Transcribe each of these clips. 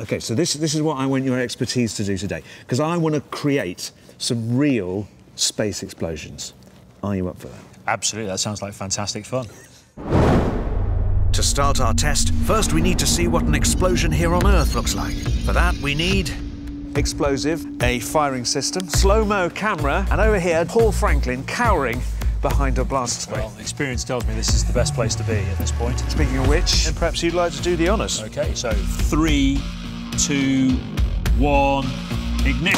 Okay, so this is what I want your expertise to do today, because I want to create some real space explosions. Are you up for that? Absolutely, that sounds like fantastic fun. To start our test, first we need to see what an explosion here on Earth looks like. For that, we need... explosive, a firing system, slow-mo camera, and over here, Paul Franklin cowering behind a blast screen. Well, experience tells me this is the best place to be at this point. Speaking of which... and perhaps you'd like to do the honours. OK, so 3, 2, 1, ignition!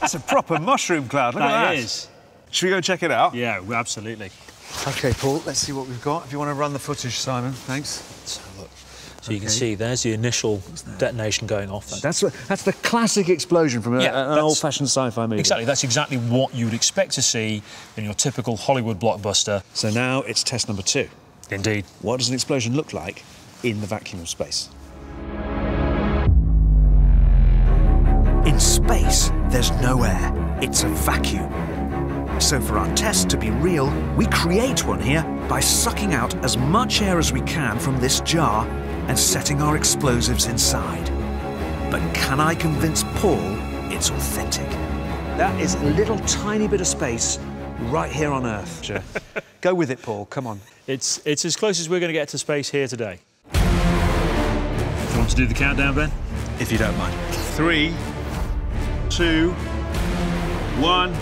That's a proper mushroom cloud, look at that. That is. Should we go check it out? Yeah, absolutely. OK, Paul, let's see what we've got. If you want to run the footage, Simon, thanks. Let's have a look. So you can see there's the initial detonation going off. That's the classic explosion from an old-fashioned sci-fi movie. Exactly, that's exactly what you would expect to see in your typical Hollywood blockbuster. So now it's test number 2. Indeed. What does an explosion look like in the vacuum of space? In space, there's no air. It's a vacuum. So for our test to be real, we create one here by sucking out as much air as we can from this jar and setting our explosives inside. But can I convince Paul it's authentic? That is a little tiny bit of space right here on Earth. Sure. Go with it, Paul, come on. It's as close as we're going to get to space here today. Do you want to do the countdown, Ben? If you don't mind. 3, 2, 1...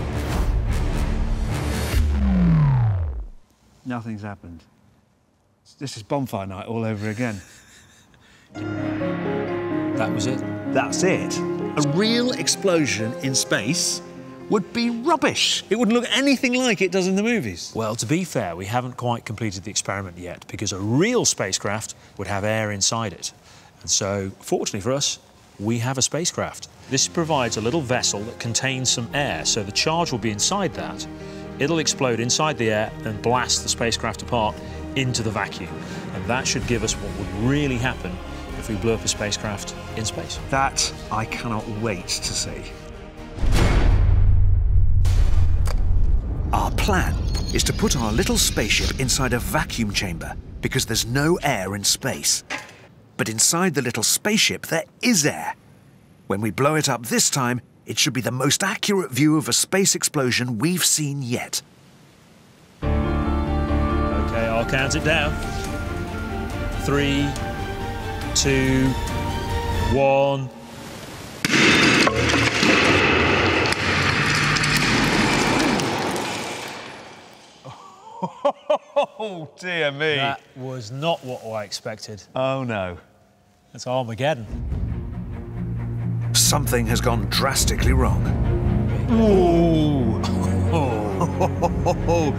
Nothing's happened. This is bonfire night all over again. That was it. That's it. A real explosion in space would be rubbish. It wouldn't look anything like it does in the movies. Well, to be fair, we haven't quite completed the experiment yet, because a real spacecraft would have air inside it. And so, fortunately for us, we have a spacecraft. This provides a little vessel that contains some air, so the charge will be inside that. It'll explode inside the air and blast the spacecraft apart into the vacuum. And that should give us what would really happen if we blew up a spacecraft in space. That I cannot wait to see. Our plan is to put our little spaceship inside a vacuum chamber, because there's no air in space. But inside the little spaceship, there is air. When we blow it up this time, it should be the most accurate view of a space explosion we've seen yet. OK, I'll count it down. 3, 2, 1... Oh, dear me. That was not what I expected. Oh, no. That's Armageddon. Something has gone drastically wrong. Ooh. Oh.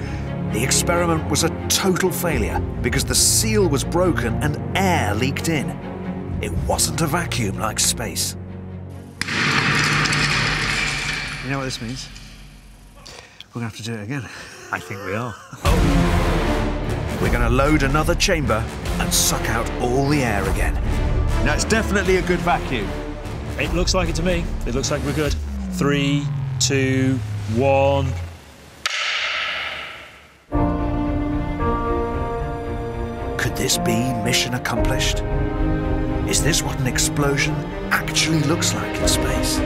The experiment was a total failure because the seal was broken and air leaked in. It wasn't a vacuum like space. You know what this means? We're going to have to do it again. I think we are. Oh. We're going to load another chamber and suck out all the air again. Now, it's definitely a good vacuum. It looks like it to me. It looks like we're good. 3, 2, 1... Could this be mission accomplished? Is this what an explosion actually looks like in space?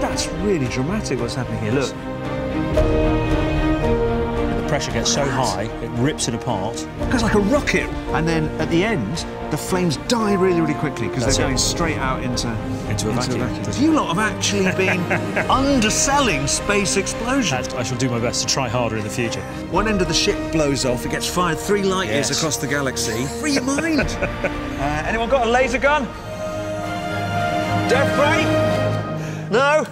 That's really dramatic, what's happening here. Look. The pressure gets so high, it rips it apart. It goes like a rocket. And then, at the end, the flames die really, really quickly because they're going straight out into a vacuum. You lot have actually been underselling space explosions. I shall do my best to try harder in the future. One end of the ship blows off. It gets fired 3 light years across the galaxy. Free your mind. Anyone got a laser gun? Death ray? No?